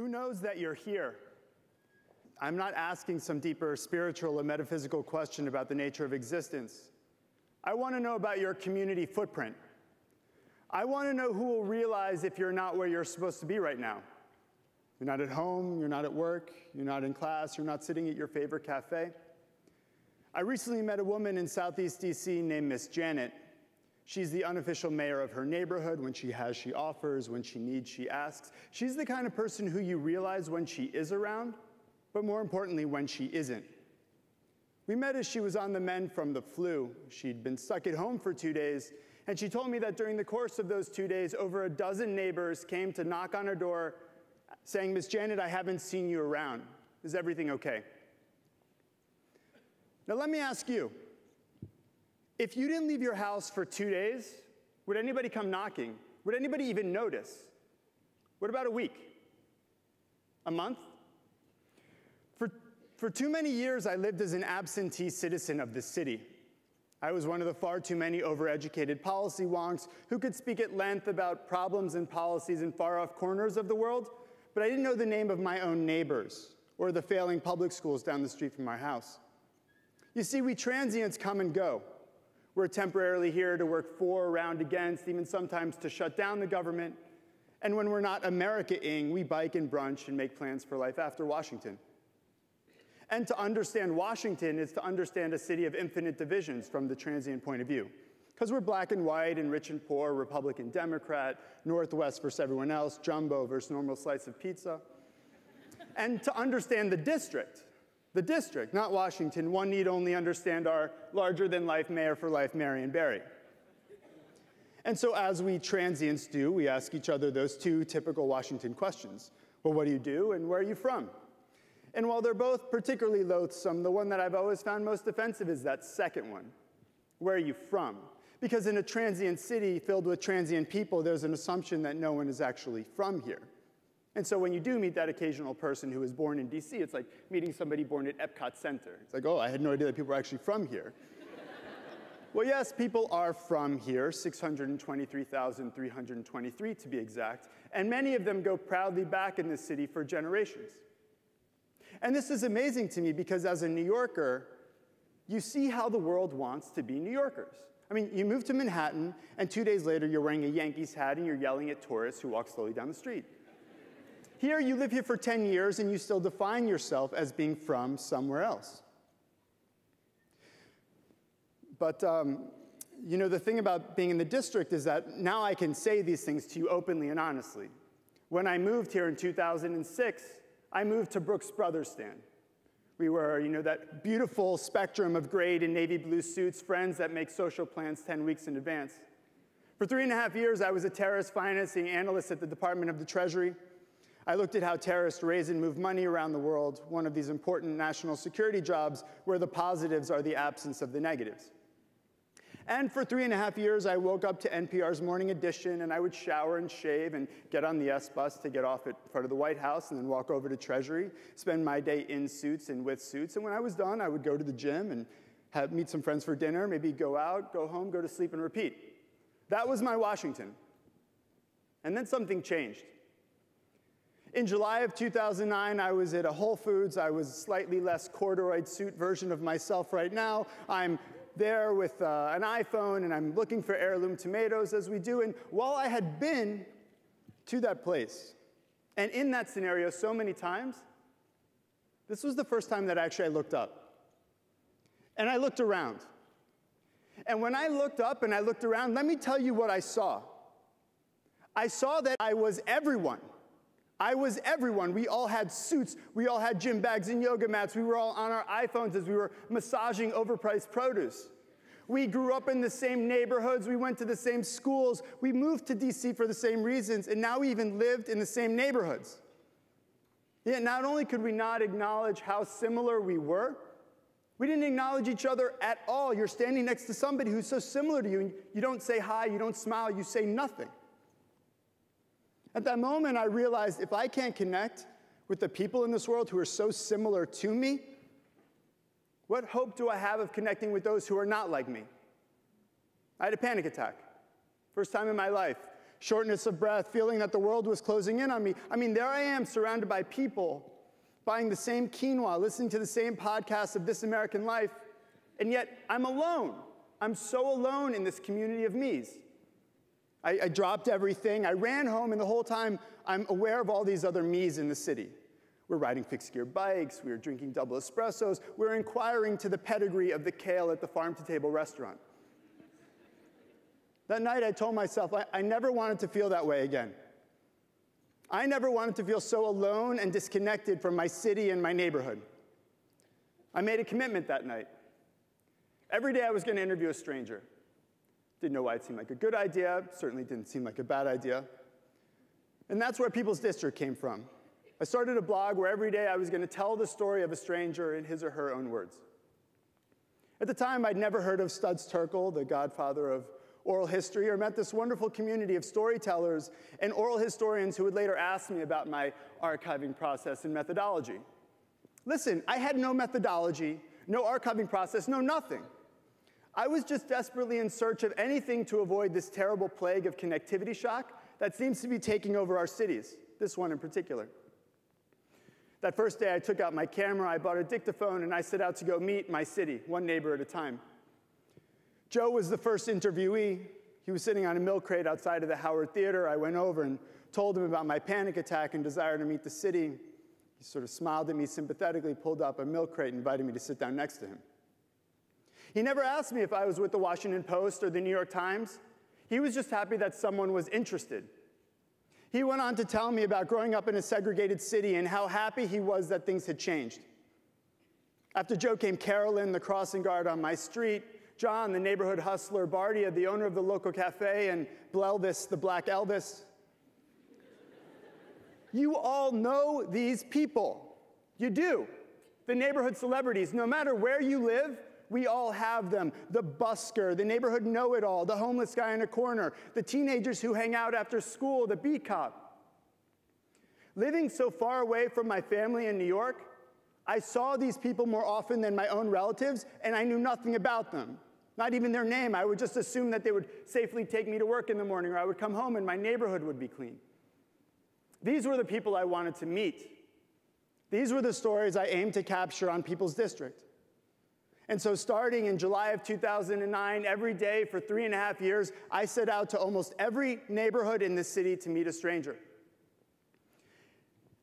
Who knows that you're here? I'm not asking some deeper spiritual or metaphysical question about the nature of existence. I want to know about your community footprint. I want to know who will realize if you're not where you're supposed to be right now. You're not at home, you're not at work, you're not in class, you're not sitting at your favorite cafe. I recently met a woman in Southeast DC named Miss Janet. She's the unofficial mayor of her neighborhood. When she has, she offers. When she needs, she asks. She's the kind of person who you realize when she is around, but more importantly, when she isn't. We met as she was on the mend from the flu. She'd been stuck at home for 2 days, and she told me that during the course of those 2 days, over a dozen neighbors came to knock on her door saying, "Miss Janet, I haven't seen you around. Is everything okay?" Now let me ask you, if you didn't leave your house for 2 days, would anybody come knocking? Would anybody even notice? What about a week? A month? For too many years, I lived as an absentee citizen of the city. I was one of the far too many overeducated policy wonks who could speak at length about problems and policies in far-off corners of the world, but I didn't know the name of my own neighbors or the failing public schools down the street from my house. You see, we transients come and go. We're temporarily here to work for, around, against, even sometimes to shut down the government. And when we're not America-ing, we bike and brunch and make plans for life after Washington. And to understand Washington is to understand a city of infinite divisions from the transient point of view. Because we're black and white and rich and poor, Republican, Democrat, Northwest versus everyone else, jumbo versus normal slice of pizza. And to understand the district, not Washington, one need only understand our larger-than-life mayor for life, Marion Barry. And so as we transients do, we ask each other those two typical Washington questions. Well, what do you do, and where are you from? And while they're both particularly loathsome, the one that I've always found most offensive is that second one. Where are you from? Because in a transient city filled with transient people, there's an assumption that no one is actually from here. And so when you do meet that occasional person who was born in DC, it's like meeting somebody born at Epcot Center. It's like, oh, I had no idea that people were actually from here. Well, yes, people are from here, 623,323 to be exact, and many of them go proudly back in this city for generations. And this is amazing to me because as a New Yorker, you see how the world wants to be New Yorkers. I mean, you move to Manhattan, and 2 days later, you're wearing a Yankees hat, and you're yelling at tourists who walk slowly down the street. Here, you live here for 10 years, and you still define yourself as being from somewhere else. But you know, the thing about being in the district is that now I can say these things to you openly and honestly. When I moved here in 2006, I moved to Brooks Brothers stand. We were, you know, that beautiful spectrum of gray and navy blue suits, friends that make social plans 10 weeks in advance. For 3.5 years, I was a terrorist financing analyst at the Department of the Treasury. I looked at how terrorists raise and move money around the world, one of these important national security jobs where the positives are the absence of the negatives. And for 3.5 years, I woke up to NPR's Morning Edition, and I would shower and shave and get on the S bus to get off in front of the White House and then walk over to Treasury, spend my day in suits and with suits. And when I was done, I would go to the gym and meet some friends for dinner, maybe go out, go home, go to sleep, and repeat. That was my Washington. And then something changed. In July of 2009, I was at a Whole Foods. I was a slightly less corduroy suit version of myself right now. I'm there with an iPhone, and I'm looking for heirloom tomatoes, as we do. And while I had been to that place, and in that scenario so many times, this was the first time that actually I looked up. And I looked around. And when I looked up and I looked around, let me tell you what I saw. I saw that I was everyone. I was everyone. We all had suits. We all had gym bags and yoga mats. We were all on our iPhones as we were massaging overpriced produce. We grew up in the same neighborhoods. We went to the same schools. We moved to DC for the same reasons, and now we even lived in the same neighborhoods. Yet not only could we not acknowledge how similar we were, we didn't acknowledge each other at all. You're standing next to somebody who's so similar to you, and you don't say hi, you don't smile, you say nothing. At that moment, I realized if I can't connect with the people in this world who are so similar to me, what hope do I have of connecting with those who are not like me? I had a panic attack, first time in my life. shortness of breath, feeling that the world was closing in on me. I mean, there I am surrounded by people buying the same quinoa, listening to the same podcast of This American Life, and yet I'm alone. I'm so alone in this community of me's. I dropped everything. I ran home, and the whole time I'm aware of all these other me's in the city. We're riding fixed-gear bikes. We're drinking double espressos. We're inquiring to the pedigree of the kale at the farm-to-table restaurant. That night, I told myself I never wanted to feel that way again. I never wanted to feel so alone and disconnected from my city and my neighborhood. I made a commitment that night. Every day, I was going to interview a stranger. Didn't know why it seemed like a good idea, certainly didn't seem like a bad idea. And that's where People's District came from. I started a blog where every day I was going to tell the story of a stranger in his or her own words. At the time, I'd never heard of Studs Terkel, the godfather of oral history, or met this wonderful community of storytellers and oral historians who would later ask me about my archiving process and methodology. Listen, I had no methodology, no archiving process, no nothing. I was just desperately in search of anything to avoid this terrible plague of connectivity shock that seems to be taking over our cities, this one in particular. That first day, I took out my camera, I bought a dictaphone, and I set out to go meet my city, one neighbor at a time. Joe was the first interviewee. He was sitting on a milk crate outside of the Howard Theater. I went over and told him about my panic attack and desire to meet the city. He sort of smiled at me sympathetically, pulled up a milk crate, and invited me to sit down next to him. He never asked me if I was with the Washington Post or the New York Times. He was just happy that someone was interested. He went on to tell me about growing up in a segregated city and how happy he was that things had changed. After Joe came Carolyn, the crossing guard on my street, John, the neighborhood hustler, Bardia, the owner of the local cafe, and Blelvis, the black Elvis. You all know these people. You do. The neighborhood celebrities, no matter where you live, we all have them. The busker, the neighborhood know-it-all, the homeless guy in a corner, the teenagers who hang out after school, the beat cop. Living so far away from my family in New York, I saw these people more often than my own relatives, and I knew nothing about them, not even their name. I would just assume that they would safely take me to work in the morning, or I would come home and my neighborhood would be clean. These were the people I wanted to meet. These were the stories I aimed to capture on People's District. And so starting in July of 2009, every day for 3.5 years, I set out to almost every neighborhood in the city to meet a stranger.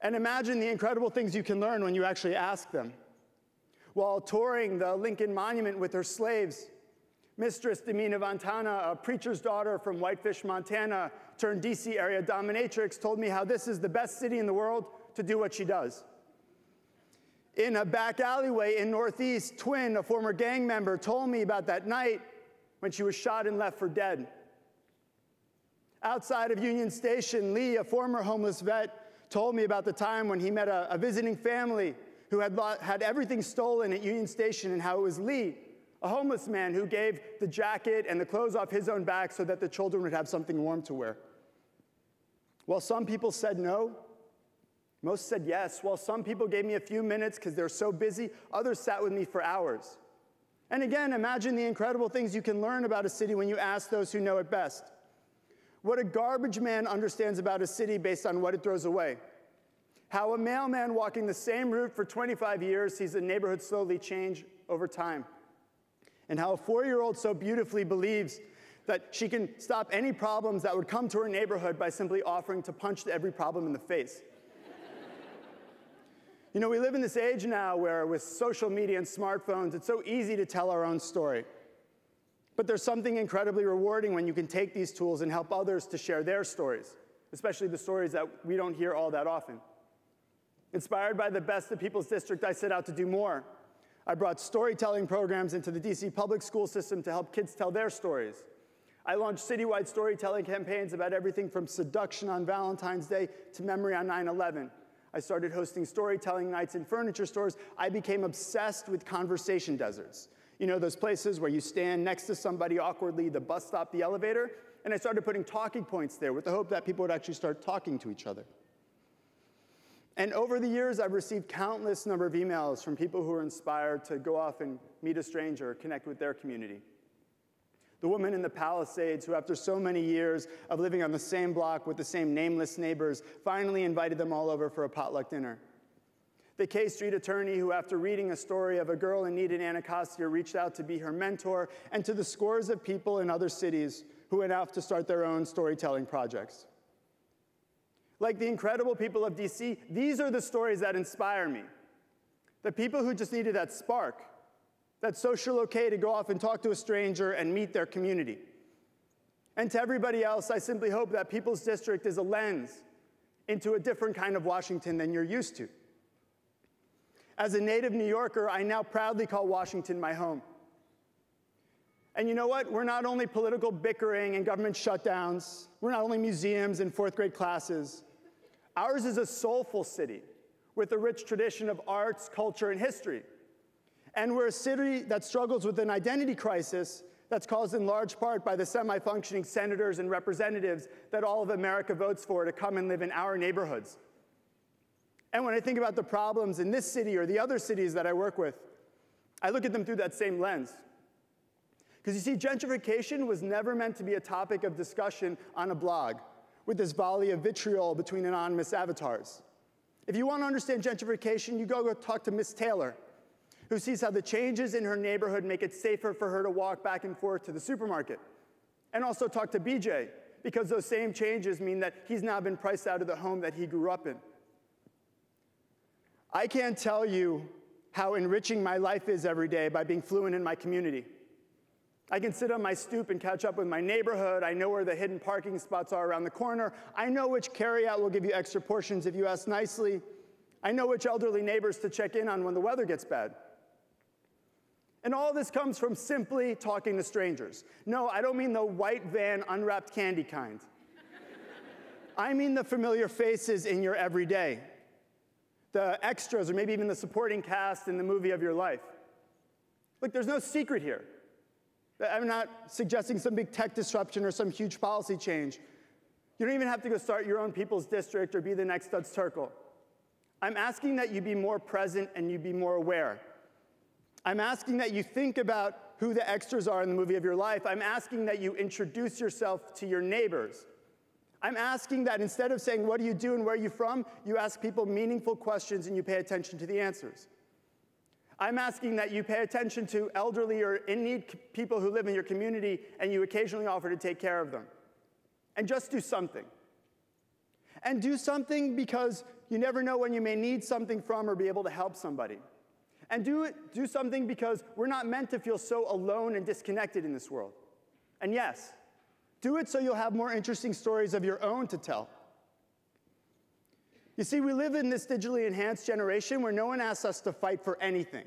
And imagine the incredible things you can learn when you actually ask them. While touring the Lincoln Monument with her slaves, Mistress Demina Vantana, a preacher's daughter from Whitefish, Montana, turned DC area dominatrix, told me how this is the best city in the world to do what she does. In a back alleyway in Northeast, Twin, a former gang member, told me about that night when she was shot and left for dead. Outside of Union Station, Lee, a former homeless vet, told me about the time when he met a visiting family who had everything stolen at Union Station and how it was Lee, a homeless man, who gave the jacket and the clothes off his own back so that the children would have something warm to wear. While some people said no, most said yes. While some people gave me a few minutes because they're so busy, others sat with me for hours. And again, imagine the incredible things you can learn about a city when you ask those who know it best. What a garbage man understands about a city based on what it throws away. How a mailman walking the same route for 25 years sees a neighborhood slowly change over time. And how a 4-year-old so beautifully believes that she can stop any problems that would come to her neighborhood by simply offering to punch every problem in the face. You know, we live in this age now where with social media and smartphones, it's so easy to tell our own story. But there's something incredibly rewarding when you can take these tools and help others to share their stories, especially the stories that we don't hear all that often. Inspired by the best of People's District, I set out to do more. I brought storytelling programs into the DC public school system to help kids tell their stories. I launched citywide storytelling campaigns about everything from seduction on Valentine's Day to memory on 9/11. I started hosting storytelling nights in furniture stores. I became obsessed with conversation deserts. You know, those places where you stand next to somebody awkwardly, the bus stop, the elevator, and I started putting talking points there with the hope that people would actually start talking to each other. And over the years, I've received countless number of emails from people who are inspired to go off and meet a stranger or connect with their community. The woman in the Palisades, who after so many years of living on the same block with the same nameless neighbors, finally invited them all over for a potluck dinner. The K Street attorney, who after reading a story of a girl in need in Anacostia reached out to be her mentor, and to the scores of people in other cities who went out to start their own storytelling projects. Like the incredible people of DC, these are the stories that inspire me. The people who just needed that spark, that social okay to go off and talk to a stranger and meet their community. And to everybody else, I simply hope that People's District is a lens into a different kind of Washington than you're used to. As a native New Yorker, I now proudly call Washington my home. And you know what? We're not only political bickering and government shutdowns. We're not only museums and fourth grade classes. Ours is a soulful city with a rich tradition of arts, culture, and history. And we're a city that struggles with an identity crisis that's caused in large part by the semi-functioning senators and representatives that all of America votes for to come and live in our neighborhoods. And when I think about the problems in this city or the other cities that I work with, I look at them through that same lens. Because you see, gentrification was never meant to be a topic of discussion on a blog with this volley of vitriol between anonymous avatars. If you want to understand gentrification, you go talk to Miss Taylor, who sees how the changes in her neighborhood make it safer for her to walk back and forth to the supermarket. And also talk to BJ, because those same changes mean that he's now been priced out of the home that he grew up in. I can't tell you how enriching my life is every day by being fluent in my community. I can sit on my stoop and catch up with my neighborhood. I know where the hidden parking spots are around the corner. I know which carryout will give you extra portions if you ask nicely. I know which elderly neighbors to check in on when the weather gets bad. And all this comes from simply talking to strangers. No, I don't mean the white van unwrapped candy kind. I mean the familiar faces in your everyday, the extras, or maybe even the supporting cast in the movie of your life. Look, there's no secret here. I'm not suggesting some big tech disruption or some huge policy change. You don't even have to go start your own People's District or be the next Studs Terkel. I'm asking that you be more present and you be more aware. I'm asking that you think about who the extras are in the movie of your life. I'm asking that you introduce yourself to your neighbors. I'm asking that instead of saying, what do you do and where are you from, you ask people meaningful questions and you pay attention to the answers. I'm asking that you pay attention to elderly or in-need people who live in your community and you occasionally offer to take care of them. And just do something. And do something because you never know when you may need something from or be able to help somebody. And do something because we're not meant to feel so alone and disconnected in this world. And yes, do it so you'll have more interesting stories of your own to tell. You see, we live in this digitally enhanced generation where no one asks us to fight for anything.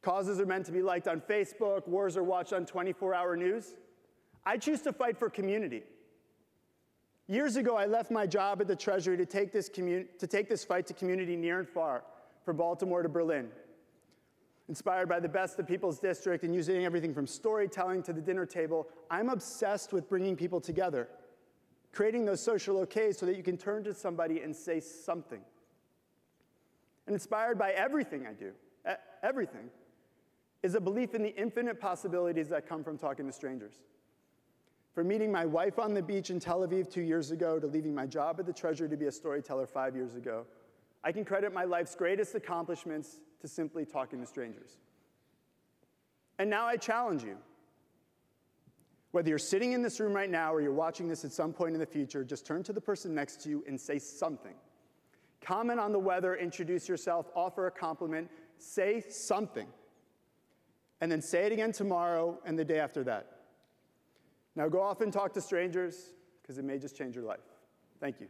Causes are meant to be liked on Facebook, wars are watched on 24-hour news. I choose to fight for community. Years ago, I left my job at the Treasury to take this fight to community near and far, from Baltimore to Berlin. Inspired by the best of People's District and using everything from storytelling to the dinner table, I'm obsessed with bringing people together. Creating those social okays so that you can turn to somebody and say something. And inspired by everything I do, everything, is a belief in the infinite possibilities that come from talking to strangers. From meeting my wife on the beach in Tel Aviv 2 years ago to leaving my job at the Treasury to be a storyteller 5 years ago, I can credit my life's greatest accomplishments to simply talking to strangers. And now I challenge you. Whether you're sitting in this room right now or you're watching this at some point in the future, just turn to the person next to you and say something. Comment on the weather, introduce yourself, offer a compliment, say something. And then say it again tomorrow and the day after that. Now go off and talk to strangers because it may just change your life. Thank you.